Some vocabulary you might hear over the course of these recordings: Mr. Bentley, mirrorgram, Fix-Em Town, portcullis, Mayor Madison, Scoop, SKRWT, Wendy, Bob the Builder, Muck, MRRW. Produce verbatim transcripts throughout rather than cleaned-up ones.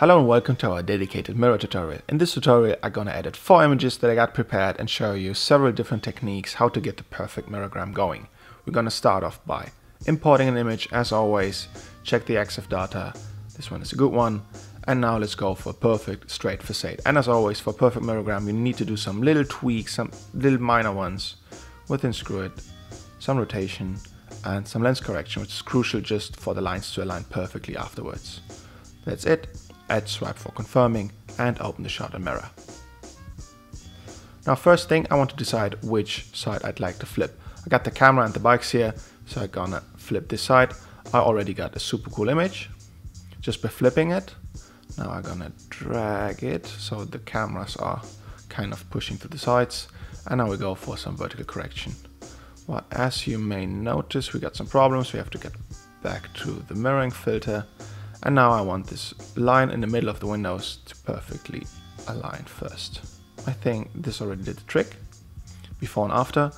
Hello and welcome to our dedicated mirror tutorial. In this tutorial I'm gonna edit four images that I got prepared and show you several different techniques how to get the perfect mirrorgram going. We're gonna start off by importing an image as always, check the X F data, this one is a good one, and now let's go for a perfect straight facade. And as always for perfect mirrorgram you need to do some little tweaks, some little minor ones within SKRWT, some rotation and some lens correction which is crucial just for the lines to align perfectly afterwards. That's it. Add swipe for confirming and open the shot and mirror. Now first thing I want to decide which side I'd like to flip. I got the camera and the bikes here, so I'm gonna flip this side. I already got a super cool image just by flipping it. Now I'm gonna drag it so the cameras are kind of pushing to the sides, and now we go for some vertical correction. Well, as you may notice we got some problems, we have to get back to the mirroring filter. And now I want this line in the middle of the windows to perfectly align first. I think this already did the trick, before and after.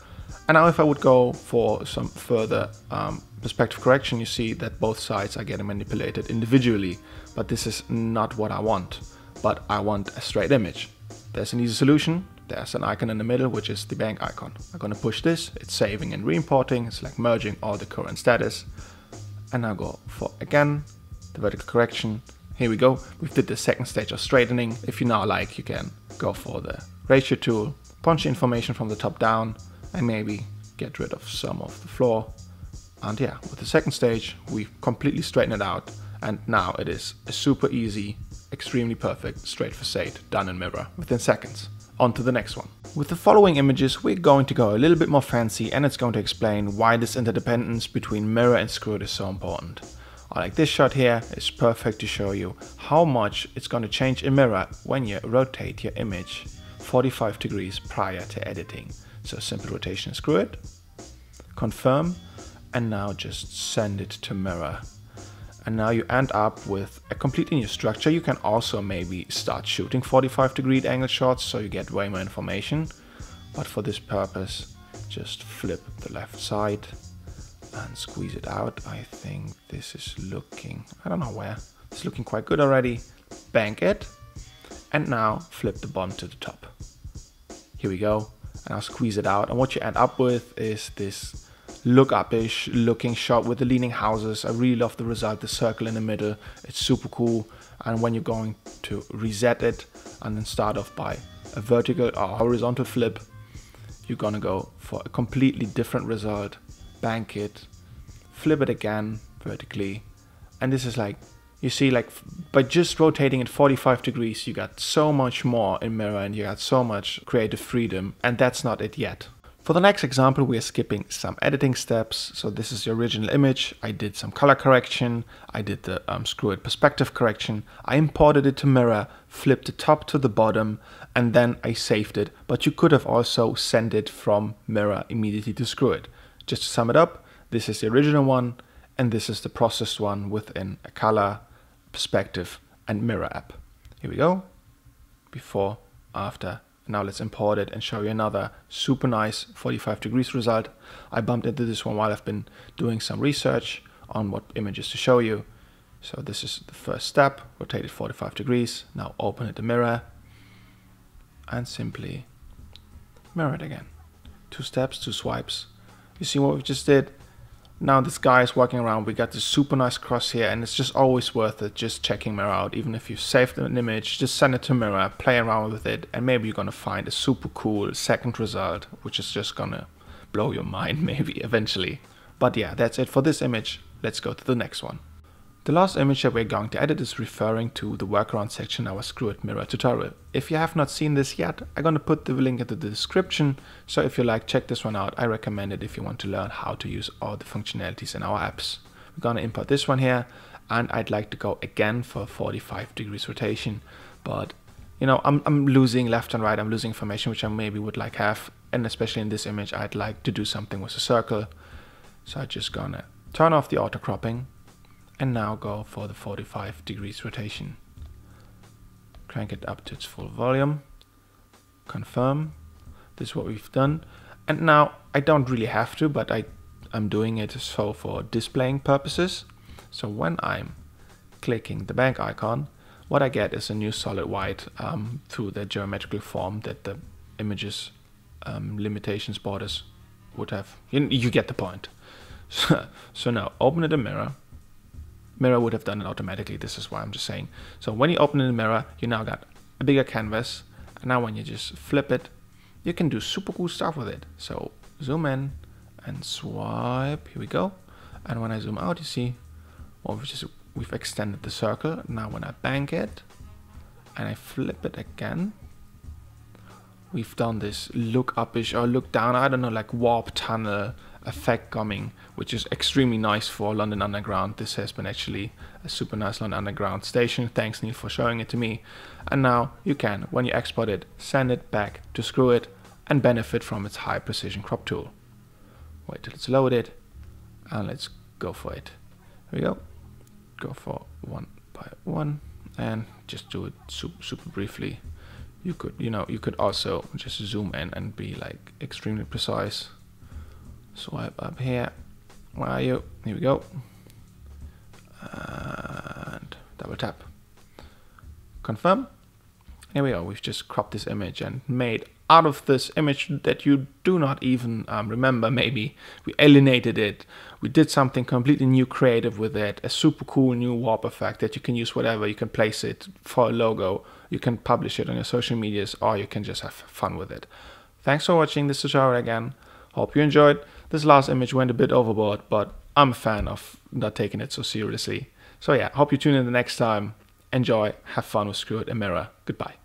And now if I would go for some further um, perspective correction, you see that both sides are getting manipulated individually, but this is not what I want. But I want a straight image. There's an easy solution. There's an icon in the middle, which is the bank icon. I'm gonna push this, it's saving and re-importing. It's like merging all the current status. And now go for again. The vertical correction. Here we go. We did the second stage of straightening. If you now like, you can go for the ratio tool, punch information from the top down, and maybe get rid of some of the floor. And yeah, with the second stage, we completely straightened it out. And now it is a super easy, extremely perfect straight facade done in mirror within seconds. On to the next one. With the following images, we're going to go a little bit more fancy, and it's going to explain why this interdependence between mirror and SKRWT is so important. Like this shot here is perfect to show you how much it's going to change in mirror when you rotate your image forty-five degrees prior to editing. So simple rotation, SKRWT, confirm, and now just send it to mirror. And now you end up with a completely new structure. You can also maybe start shooting forty-five degree angle shots so you get way more information. But for this purpose, just flip the left side and squeeze it out. I think this is looking, I don't know where, it's looking quite good already. Bank it, and now flip the bottom to the top. Here we go, and I'll squeeze it out, and what you end up with is this look-up-ish looking shot with the leaning houses. I really love the result, the circle in the middle, it's super cool. And when you're going to reset it, and then start off by a vertical or horizontal flip, you're gonna go for a completely different result. Bank it, flip it again vertically, and this is like, you see, like by just rotating it forty-five degrees you got so much more in mirror and you got so much creative freedom, and that's not it yet. For the next example we are skipping some editing steps. So this is the original image, I did some color correction, I did the um, SKRWT perspective correction, I imported it to mirror, flipped the top to the bottom, and then I saved it, but you could have also sent it from mirror immediately to SKRWT. Just to sum it up, this is the original one and this is the processed one within a color, perspective and mirror app. Here we go, before, after. Now let's import it and show you another super nice forty-five degrees result. I bumped into this one while I've been doing some research on what images to show you. So this is the first step, rotate it forty-five degrees, now open it to mirror and simply mirror it again. Two steps, two swipes. You see what we just did? Now this guy is walking around, we got this super nice cross here, and it's just always worth it just checking mirror out. Even if you saved an image, just send it to mirror, play around with it, and maybe you're gonna find a super cool second result, which is just gonna blow your mind maybe eventually. But yeah, that's it for this image. Let's go to the next one. The last image that we're going to edit is referring to the workaround section in our SKRWT mirror tutorial. If you have not seen this yet, I'm going to put the link into the description. So if you like, check this one out. I recommend it if you want to learn how to use all the functionalities in our apps. We're going to import this one here, and I'd like to go again for forty-five degrees rotation. But, you know, I'm, I'm losing left and right. I'm losing information, which I maybe would like have. And especially in this image, I'd like to do something with a circle. So I'm just going to turn off the auto cropping. And now go for the forty-five degrees rotation. Crank it up to its full volume. Confirm. This is what we've done. And now I don't really have to, but I, I'm doing it so for displaying purposes. So when I'm clicking the bank icon, what I get is a new solid white um, through the geometrical form that the images um, limitations borders would have. You, you get the point. So, so now open it in mirror. Mirror would have done it automatically. This is why I'm just saying. So when you open it in mirror, you now got a bigger canvas. And now when you just flip it, you can do super cool stuff with it. So zoom in and swipe. Here we go. And when I zoom out, you see, well, we've, just, we've extended the circle. Now when I bank it and I flip it again, we've done this look up-ish or look down, I don't know, like warp tunnel effect coming, which is extremely nice for London Underground. This has been actually a super nice London Underground station. Thanks, Neil, for showing it to me. And now you can, when you export it, send it back to S K R W T and benefit from its high precision crop tool. Wait till it's loaded and let's go for it. Here we go. Go for one by one and just do it super, super briefly. You could, you know, you could also just zoom in and be like extremely precise. Swipe up here. Where are you? Here we go. And double tap. Confirm. Here we are. We've just cropped this image and made out of this image that you do not even um, remember. Maybe we alienated it. We did something completely new, creative with it. A super cool new warp effect that you can use whatever. You can place it for a logo. You can publish it on your social medias, or you can just have fun with it. Thanks for watching this tutorial again. Hope you enjoyed. This last image went a bit overboard, but I'm a fan of not taking it so seriously. So yeah, hope you tune in the next time. Enjoy, have fun with S K R W T and Mirror. Goodbye.